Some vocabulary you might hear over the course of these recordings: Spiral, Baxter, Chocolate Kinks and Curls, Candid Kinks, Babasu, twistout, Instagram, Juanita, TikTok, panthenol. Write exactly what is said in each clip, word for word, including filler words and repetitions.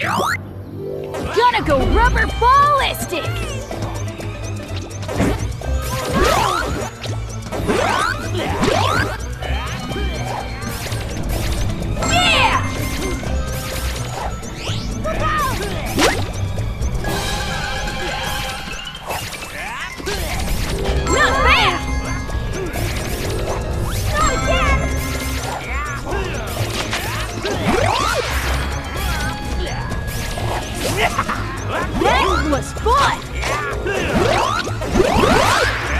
Gonna go rubber ballistic! Yeah! Not bad! Not again! That was fun! What?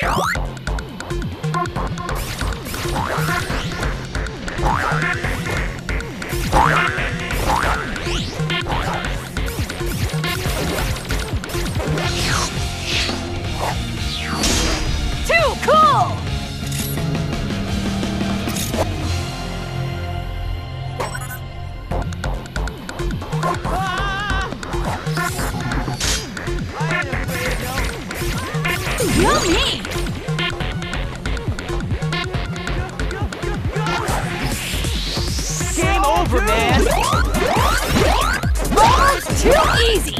Too cool! Yummy! Game over, man! Oh, too easy!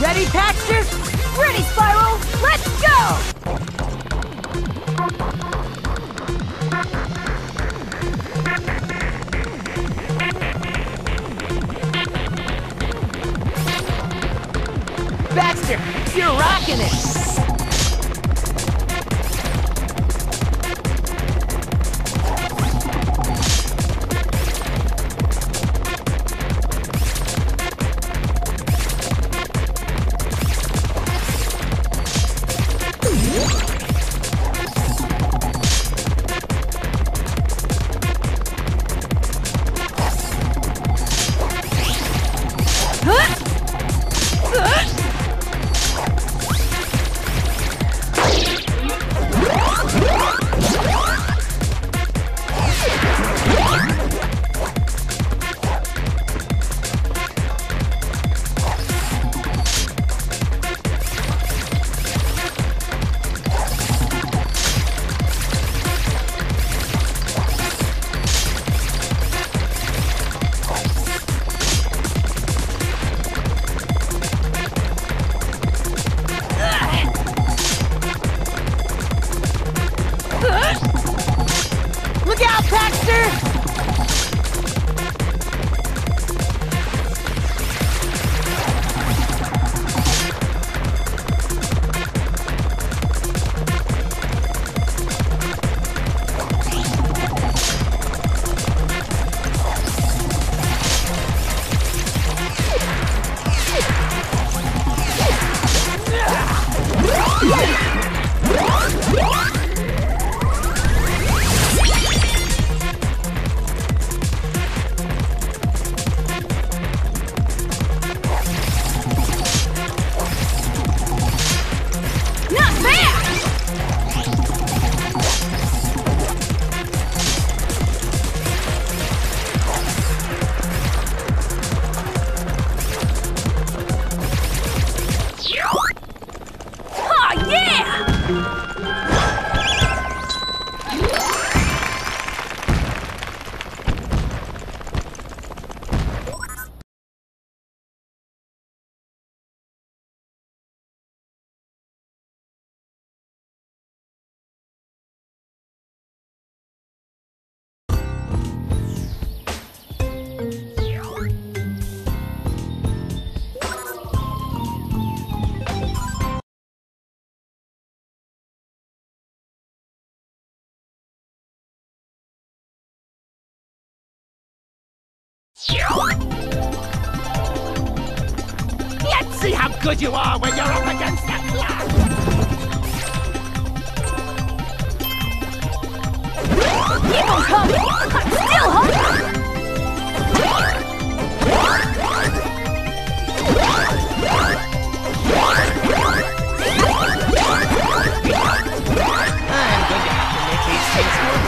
Ready, Baxter? Ready, Spiral? Let's go! Baxter, you're rocking it! Look out, Baxter! good you are when you're up against the cloud! People's hungry! I'm still hungry! I'm going to have to make these things move.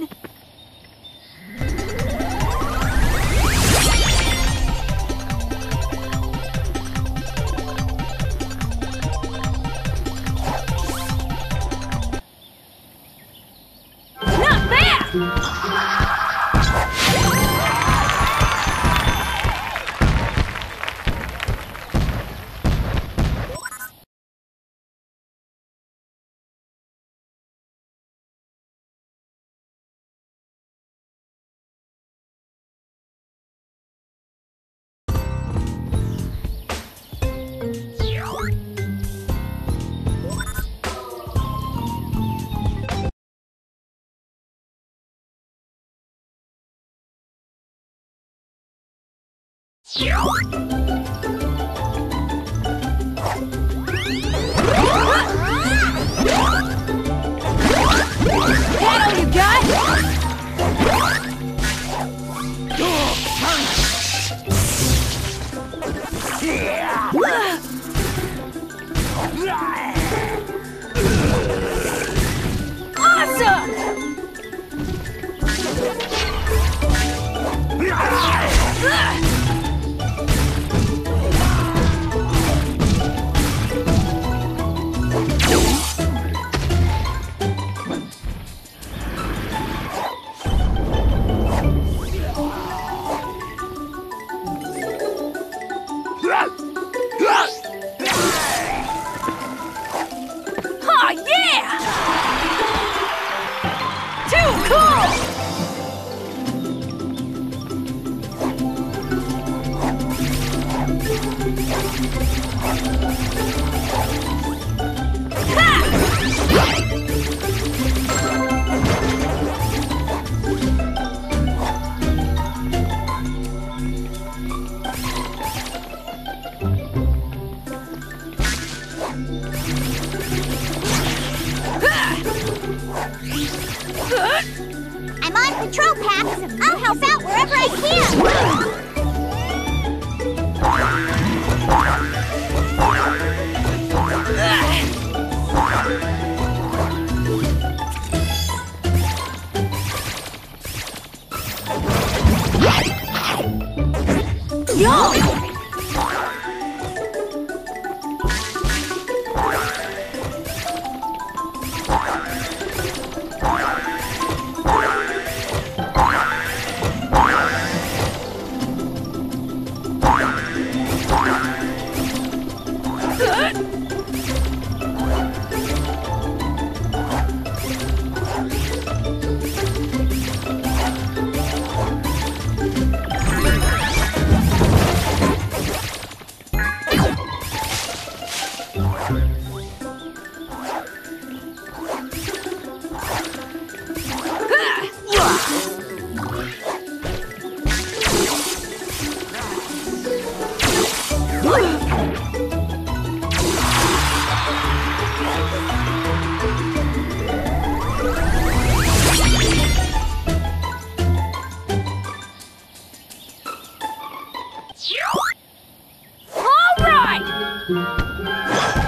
on! Battle, you guys! I'm on patrol, Pax. I'll help out wherever I can. Yo! All right!